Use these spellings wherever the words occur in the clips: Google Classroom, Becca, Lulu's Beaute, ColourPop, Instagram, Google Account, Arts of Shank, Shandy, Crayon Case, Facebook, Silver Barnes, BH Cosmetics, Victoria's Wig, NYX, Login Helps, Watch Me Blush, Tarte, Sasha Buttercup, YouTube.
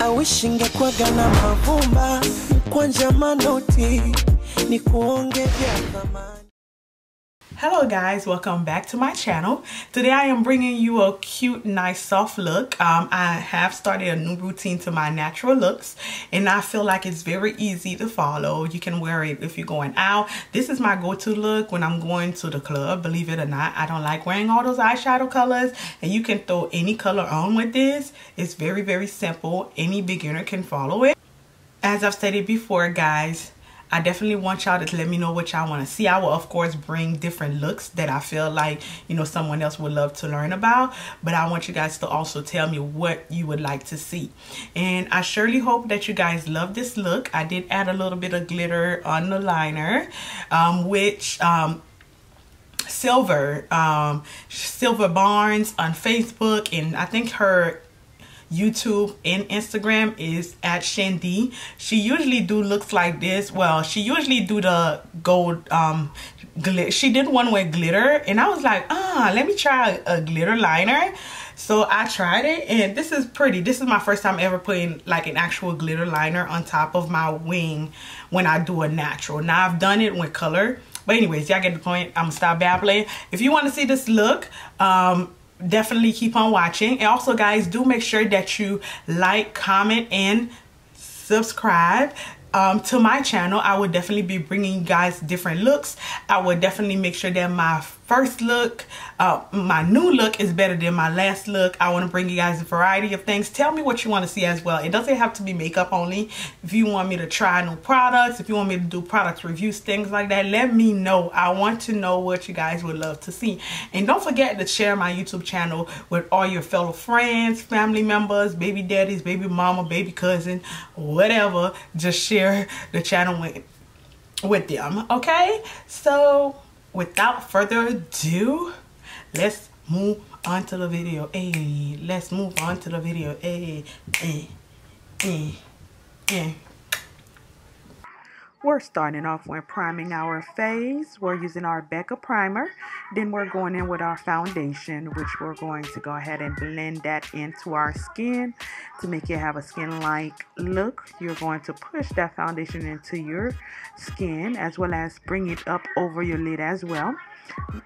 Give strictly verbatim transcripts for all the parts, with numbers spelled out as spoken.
Aweshinge kwa gana mavumba Kwanja manoti Nikuonge vya kamani. Hello guys, welcome back to my channel. Today I am bringing you a cute, nice, soft look. Um, I have started a new routine to my natural looks and I feel like it's very easy to follow. You can wear it if you're going out. This is my go-to look when I'm going to the club, believe it or not. I don't like wearing all those eyeshadow colors and you can throw any color on with this. It's very, very simple. Any beginner can follow it. As I've stated before, guys, I definitely want y'all to let me know what y'all want to see. I will, of course, bring different looks that I feel like, you know, someone else would love to learn about. But I want you guys to also tell me what you would like to see. And I surely hope that you guys love this look. I did add a little bit of glitter on the liner, um, which... Um, Silver, um, Silver Barnes on Facebook, and I think her YouTube and Instagram is at Shandy. She usually do looks like this. Well, she usually do the gold um glitter. She did one with glitter and I was like, ah, let me try a glitter liner. So I tried it and this is pretty. This is my first time ever putting like an actual glitter liner on top of my wing when I do a natural. Now I've done it with color, but anyways, y'all get the point. I'm gonna stop babbling. If you want to see this look, um definitely keep on watching. And also guys, do make sure that you like, comment, and subscribe um, to my channel. I will definitely be bringing you guys different looks. I will definitely make sure that my first look, uh, my new look is better than my last look. I want to bring you guys a variety of things. Tell me what you want to see as well. It doesn't have to be makeup only. If you want me to try new products, if you want me to do product reviews, things like that, let me know. I want to know what you guys would love to see. And don't forget to share my YouTube channel with all your fellow friends, family members, baby daddies, baby mama, baby cousin, whatever. Just share the channel with, with them, okay? So... without further ado, let's move on to the video. Hey, let's move on to the video. Hey, hey, hey, hey. We're starting off when priming our face. We're using our Becca primer. Then we're going in with our foundation, which we're going to go ahead and blend that into our skin to make it have a skin-like look. You're going to push that foundation into your skin as well as bring it up over your lid as well.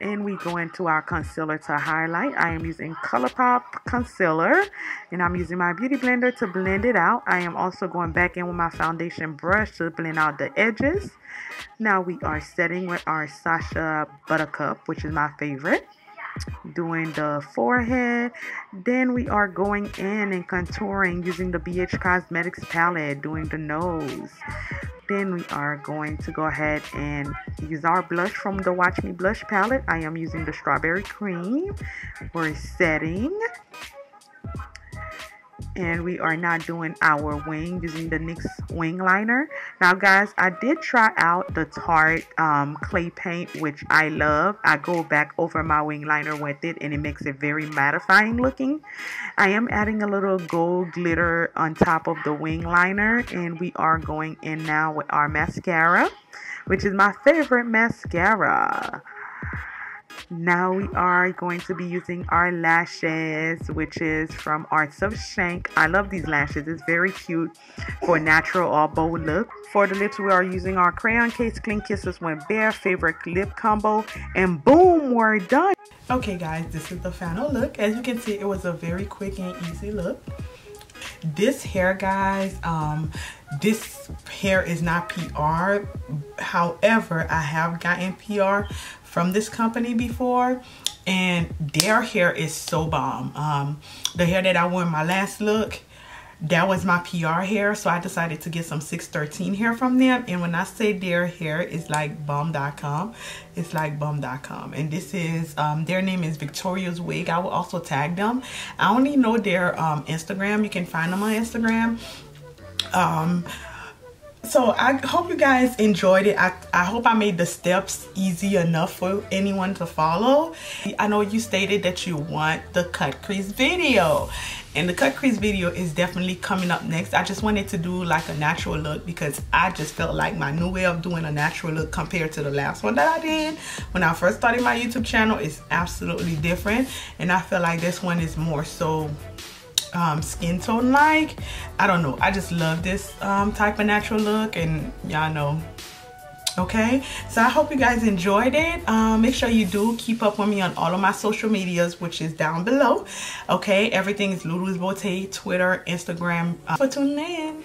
And we go into our concealer to highlight. I am using ColourPop concealer and I'm using my beauty blender to blend it out. I am also going back in with my foundation brush to blend out the edges. Now we are setting with our Sasha Buttercup, which is my favorite, doing the forehead. Then we are going in and contouring using the B H Cosmetics palette, doing the nose. Then we are going to go ahead and use our blush from the Watch Me Blush palette. I am using the Strawberry Cream. We're setting. And we are now doing our wing using the NYX wing liner. Now guys, I did try out the Tarte um, clay paint, which I love. I go back over my wing liner with it and it makes it very mattifying looking. I am adding a little gold glitter on top of the wing liner. And we are going in now with our mascara, which is my favorite mascara. Now we are going to be using our lashes, which is from Arts of Shank. I love these lashes. It's very cute for natural or bold look. For the lips, we are using our Crayon Case Clean Kisses When Bare favorite lip combo. And boom, we're done. Okay guys, this is the final look. As you can see, it was a very quick and easy look. This hair, guys, um, this hair is not P R. However, I have gotten P R from this company before and their hair is so bomb. Um, the hair that I wore in my last look, that was my P R hair, so I decided to get some six thirteen hair from them. And when I say their hair is like bomb dot com, it's like bomb dot com. And this is um their name is Victoria's Wig. I will also tag them. I only know their um Instagram. You can find them on Instagram. um So I hope you guys enjoyed it. I, I hope I made the steps easy enough for anyone to follow. I know you stated that you want the cut crease video. And the cut crease video is definitely coming up next. I just wanted to do like a natural look because I just felt like my new way of doing a natural look compared to the last one that I did when I first started my YouTube channel is absolutely different. And I feel like this one is more so um, skin tone like. I don't know, I just love this um, type of natural look, and y'all know. Okay, so I hope you guys enjoyed it. Um, make sure you do keep up with me on all of my social medias, which is down below. Okay, everything is Lulu's Beaute, Twitter, Instagram. Uh, for tuning in.